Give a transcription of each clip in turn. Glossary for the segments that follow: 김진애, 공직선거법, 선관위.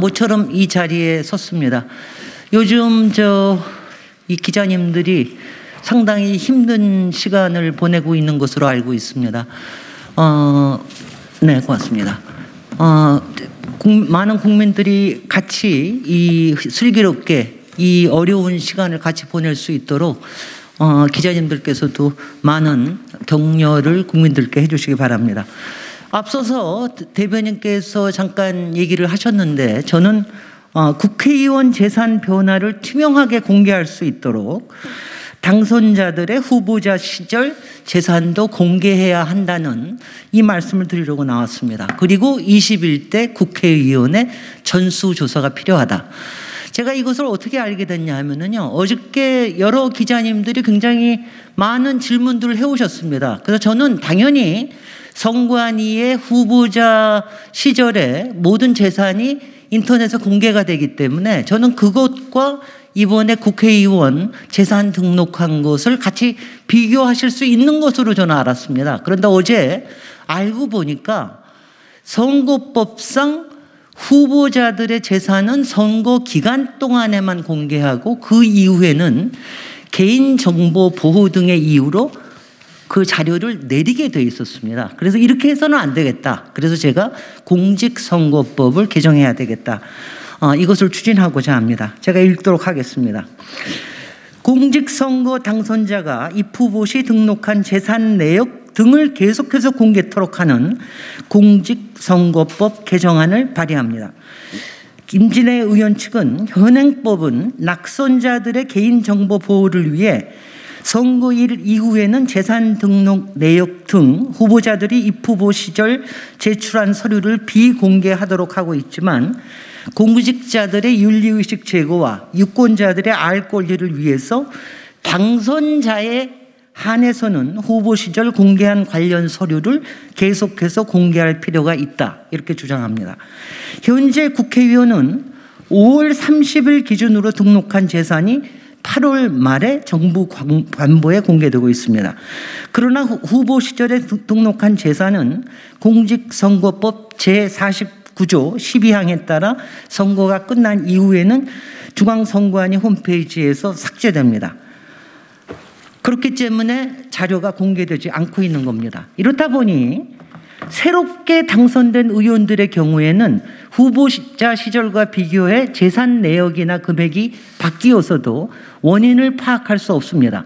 모처럼 이 자리에 섰습니다. 요즘 이 기자님들이 상당히 힘든 시간을 보내고 있는 것으로 알고 있습니다. 네, 고맙습니다. 많은 국민들이 같이 슬기롭게 이 어려운 시간을 같이 보낼 수 있도록 기자님들께서도 많은 격려를 국민들께 해주시기 바랍니다. 앞서서 대변인께서 잠깐 얘기를 하셨는데, 저는 국회의원 재산 변화를 투명하게 공개할 수 있도록 당선자들의 후보자 시절 재산도 공개해야 한다는 이 말씀을 드리려고 나왔습니다. 그리고 21대 국회의원의 전수조사가 필요하다. 제가 이것을 어떻게 알게 됐냐 하면요, 어저께 여러 기자님들이 굉장히 많은 질문들을 해오셨습니다. 그래서 저는 당연히 선관위의 후보자 시절에 모든 재산이 인터넷에 공개가 되기 때문에 저는 그것과 이번에 국회의원 재산 등록한 것을 같이 비교하실 수 있는 것으로 저는 알았습니다. 그런데 어제 알고 보니까 선거법상 후보자들의 재산은 선거 기간 동안에만 공개하고 그 이후에는 개인정보보호 등의 이유로 그 자료를 내리게 돼 있었습니다. 그래서 이렇게 해서는 안 되겠다. 그래서 제가 공직선거법을 개정해야 되겠다. 이것을 추진하고자 합니다. 제가 읽도록 하겠습니다. 공직선거 당선자가 입후보 시 등록한 재산 내역 등을 계속해서 공개토록 하는 공직선거법 개정안을 발의합니다. 김진애 의원 측은 현행법은 낙선자들의 개인정보 보호를 위해 선거일 이후에는 재산 등록 내역 등 후보자들이 입후보 시절 제출한 서류를 비공개하도록 하고 있지만, 공직자들의 윤리의식 제고와 유권자들의 알 권리를 위해서 당선자에 한해서는 후보 시절 공개한 관련 서류를 계속해서 공개할 필요가 있다, 이렇게 주장합니다. 현재 국회의원은 5월 30일 기준으로 등록한 재산이 8월 말에 정부 관보에 공개되고 있습니다. 그러나 후보 시절에 등록한 재산은 공직선거법 제49조 12항에 따라 선거가 끝난 이후에는 중앙선관위 홈페이지에서 삭제됩니다. 그렇기 때문에 자료가 공개되지 않고 있는 겁니다. 이렇다 보니 새롭게 당선된 의원들의 경우에는 후보자 시절과 비교해 재산 내역이나 금액이 바뀌어서도 원인을 파악할 수 없습니다.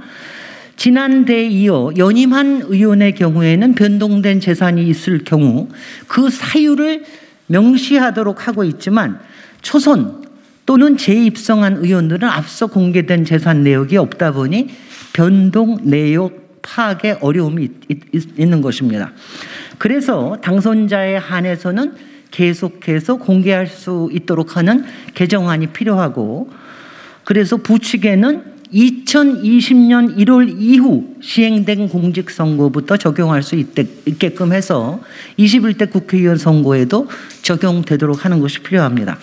지난 대에 이어 연임한 의원의 경우에는 변동된 재산이 있을 경우 그 사유를 명시하도록 하고 있지만, 초선 또는 재입성한 의원들은 앞서 공개된 재산 내역이 없다 보니 변동 내역 파악에 어려움이 있는 것입니다. 그래서 당선자에 한해서는 계속해서 공개할 수 있도록 하는 개정안이 필요하고, 그래서 부칙에는 2020년 1월 이후 시행된 공직선거부터 적용할 수 있게끔 해서 21대 국회의원 선거에도 적용되도록 하는 것이 필요합니다.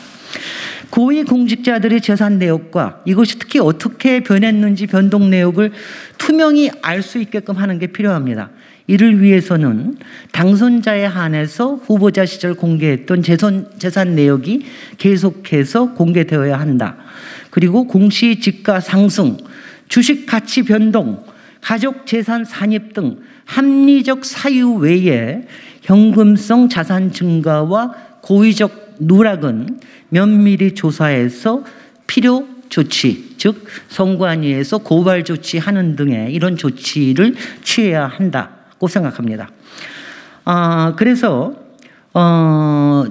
고위공직자들의 재산 내역과 이것이 특히 어떻게 변했는지 변동 내역을 투명히 알 수 있게끔 하는 게 필요합니다. 이를 위해서는 당선자에 한해서 후보자 시절 공개했던 재산 내역이 계속해서 공개되어야 한다. 그리고 공시지가 상승, 주식 가치 변동, 가족 재산 산입 등 합리적 사유 외에 현금성 자산 증가와 고의적 누락은 면밀히 조사해서 필요 조치, 즉 선관위에서 고발 조치하는 등의 이런 조치를 취해야 한다고 생각합니다. 그래서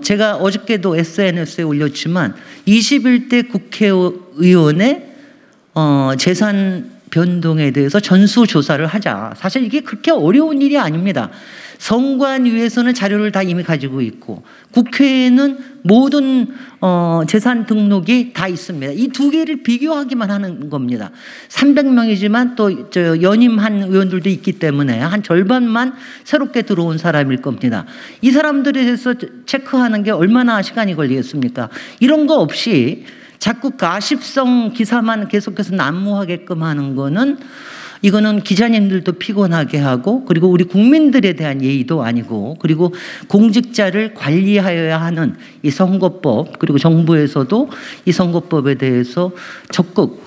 제가 어저께도 SNS에 올렸지만 21대 국회의원의 재산 변동에 대해서 전수조사를 하자. 사실 이게 그렇게 어려운 일이 아닙니다. 선관위에서는 자료를 다 이미 가지고 있고, 국회에는 모든 재산 등록이 다 있습니다. 이 두 개를 비교하기만 하는 겁니다. 300명이지만 또 연임한 의원들도 있기 때문에 한 절반만 새롭게 들어온 사람일 겁니다. 이 사람들에 대해서 체크하는 게 얼마나 시간이 걸리겠습니까? 이런 거 없이 자꾸 가십성 기사만 계속해서 난무하게끔 하는 거는 이거는 기자님들도 피곤하게 하고 그리고 우리 국민들에 대한 예의도 아니고 그리고 공직자를 관리하여야 하는 이 선거법 그리고 정부에서도 이 선거법에 대해서 적극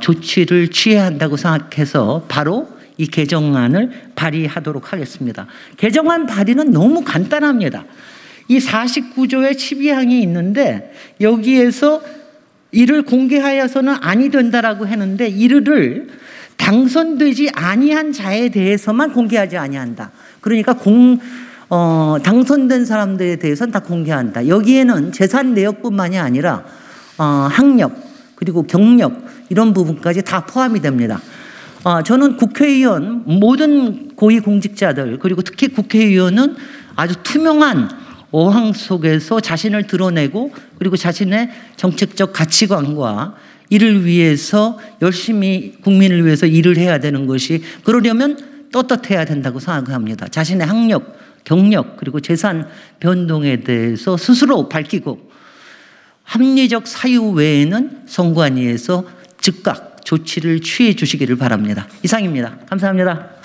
조치를 취해야 한다고 생각해서 바로 이 개정안을 발의하도록 하겠습니다. 개정안 발의는 너무 간단합니다. 이 49조에 12항이 있는데 여기에서 이를 공개하여서는 아니 된다라고 했는데 이를 당선되지 아니한 자에 대해서만 공개하지 아니한다. 그러니까 당선된 사람들에 대해서는 다 공개한다. 여기에는 재산 내역뿐만이 아니라 학력 그리고 경력 이런 부분까지 다 포함이 됩니다. 저는 국회의원 모든 고위공직자들 그리고 특히 국회의원은 아주 투명한 어황 속에서 자신을 드러내고 그리고 자신의 정책적 가치관과 이를 위해서 열심히 국민을 위해서 일을 해야 되는 것이 그러려면 떳떳해야 된다고 생각합니다. 자신의 학력, 경력 그리고 재산 변동에 대해서 스스로 밝히고 합리적 사유 외에는 선관위에서 즉각 조치를 취해 주시기를 바랍니다. 이상입니다. 감사합니다.